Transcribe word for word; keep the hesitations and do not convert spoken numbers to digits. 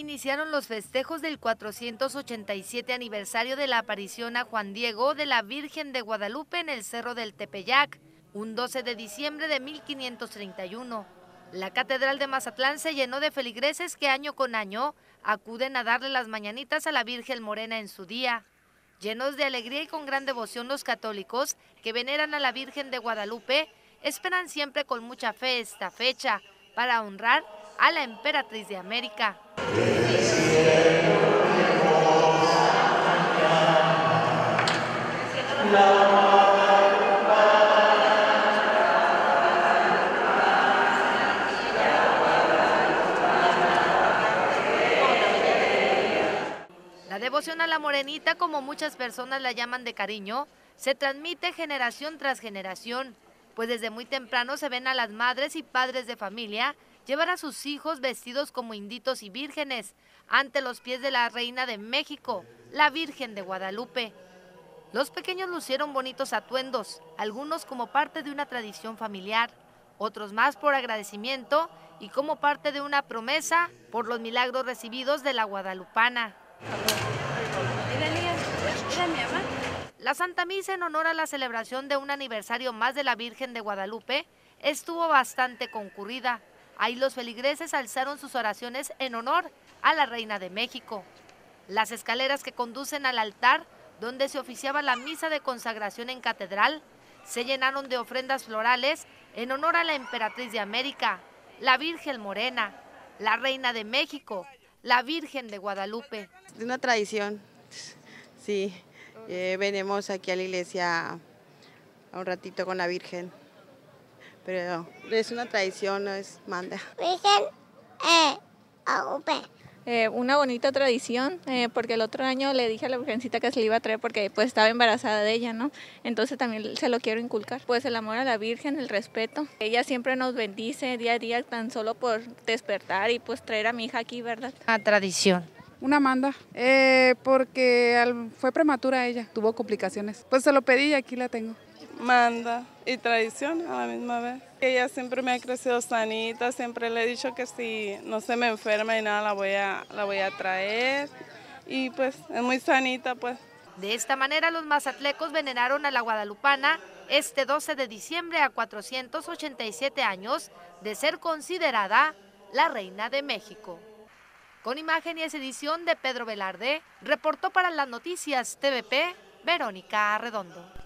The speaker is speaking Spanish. iniciaron los festejos del cuatrocientos ochenta y siete aniversario de la aparición a Juan Diego de la Virgen de Guadalupe en el Cerro del Tepeyac, un doce de diciembre de mil quinientos treinta y uno. La Catedral de Mazatlán se llenó de feligreses que año con año acuden a darle las mañanitas a la Virgen Morena en su día. Llenos de alegría y con gran devoción, los católicos que veneran a la Virgen de Guadalupe esperan siempre con mucha fe esta fecha para honrar a la Emperatriz de América. La devoción a la Morenita, como muchas personas la llaman de cariño, se transmite generación tras generación, pues desde muy temprano se ven a las madres y padres de familia llevar a sus hijos vestidos como inditos y vírgenes ante los pies de la Reina de México, la Virgen de Guadalupe. Los pequeños lucieron bonitos atuendos, algunos como parte de una tradición familiar, otros más por agradecimiento y como parte de una promesa por los milagros recibidos de la Guadalupana. La Santa Misa en honor a la celebración de un aniversario más de la Virgen de Guadalupe estuvo bastante concurrida. Ahí los feligreses alzaron sus oraciones en honor a la Reina de México. Las escaleras que conducen al altar, donde se oficiaba la misa de consagración en catedral, se llenaron de ofrendas florales en honor a la Emperatriz de América, la Virgen Morena, la Reina de México, la Virgen de Guadalupe. Es una tradición, sí, eh, venimos aquí a la iglesia a un ratito con la Virgen. Pero es una tradición, no es manda. Virgen, eh, eh, una bonita tradición, eh, porque el otro año le dije a la Virgencita que se le iba a traer porque pues estaba embarazada de ella, ¿no? Entonces también se lo quiero inculcar. Pues el amor a la Virgen, el respeto. Ella siempre nos bendice día a día tan solo por despertar y pues traer a mi hija aquí, ¿verdad? Una tradición. Una manda, eh, porque fue prematura ella, tuvo complicaciones. Pues se lo pedí y aquí la tengo. Manda y tradición a la misma vez. Ella siempre me ha crecido sanita, siempre le he dicho que si no se me enferma y nada la voy a, la voy a traer y pues es muy sanita pues. De esta manera los mazatlecos veneraron a la Guadalupana este doce de diciembre a cuatrocientos ochenta y siete años de ser considerada la Reina de México. Con imagen y edición de Pedro Velarde, reportó para las Noticias T V P, Verónica Arredondo.